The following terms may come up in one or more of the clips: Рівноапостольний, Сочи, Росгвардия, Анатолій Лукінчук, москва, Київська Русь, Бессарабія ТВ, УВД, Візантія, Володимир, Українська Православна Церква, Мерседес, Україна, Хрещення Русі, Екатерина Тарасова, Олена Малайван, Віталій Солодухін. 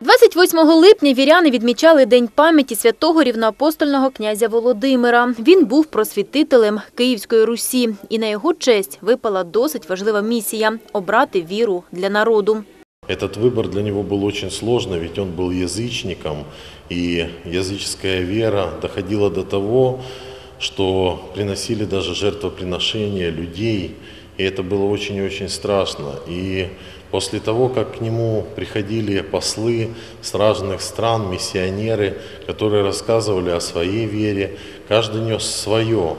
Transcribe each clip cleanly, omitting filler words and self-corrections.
28 липня віряни відмічали День пам'яті святого рівноапостольного князя Володимира. Він був просвітителем Київської Русі. І на його честь випала досить важлива місія – обрати віру для народу. Этот выбор для него был очень сложный, ведь он был язычником, и языческая вера доходила до того, что приносили даже жертвоприношения людей, и это было очень и очень страшно. И после того, как к нему приходили послы с разных стран, миссионеры, которые рассказывали о своей вере, каждый нес свое.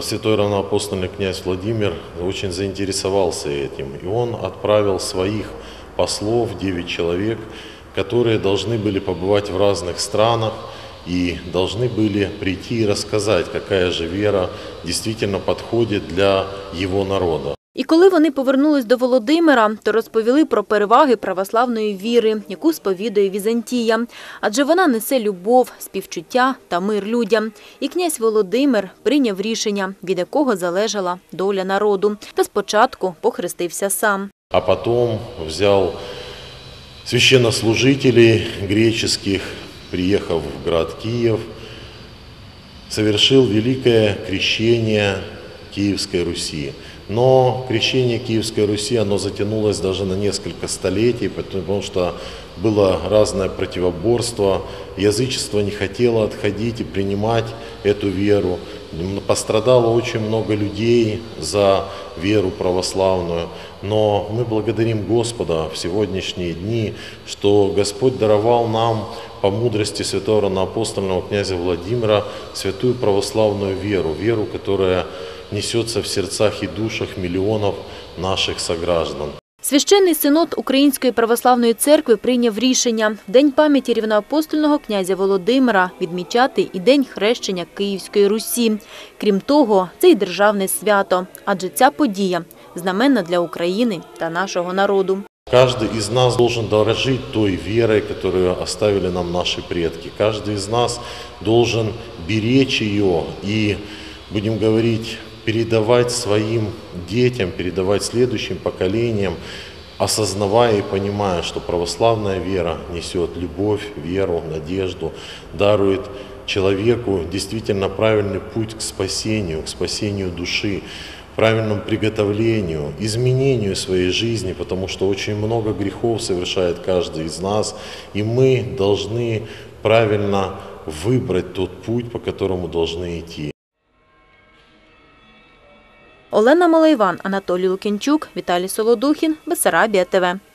Святой равноапостольный князь Владимир очень заинтересовался этим, и он отправил своих послов, 9 человек, которые должны были побывать в разных странах и должны были прийти и рассказать, какая же вера действительно подходит для его народа. І коли вони повернулись до Володимира, то розповіли про переваги православної віри, яку сповідує Візантія. Адже вона несе любов, співчуття та мир людям. І князь Володимир прийняв рішення, від якого залежала доля народу. Та спочатку похрестився сам. А потім взяв священнослужителів грецьких, приїхав в город Київ, совершив велике хрещення Київської Русі. Но крещение Киевской Руси, оно затянулось даже на несколько столетий, потому что было разное противоборство, язычество не хотело отходить и принимать эту веру. Пострадало очень много людей за веру православную, но мы благодарим Господа в сегодняшние дни, что Господь даровал нам по мудрости святого равноапостольного князя Владимира святую православную веру, веру, которая несеться в серцях і душах мільйонів наших сограждан. Священний синод Української Православної Церкви прийняв рішення в День пам'яті рівноапостольного князя Володимира відмічати і День хрещення Київської Русі. Крім того, це й державне свято, адже ця подія знаменна для України та нашого народу. Каждый из нас должен дорожить той верой, которую оставили нам наши предки. Каждый из нас должен беречь ее и, будем говорить, передавать своим детям, передавать следующим поколениям, осознавая и понимая, что православная вера несет любовь, веру, надежду, дарует человеку действительно правильный путь к спасению души, правильному приготовлению, изменению своей жизни, потому что очень много грехов совершает каждый из нас, и мы должны правильно выбрать тот путь, по которому должны идти. Олена Малайван, Анатолій Лукінчук, Віталій Солодухін, Бессарабія ТВ.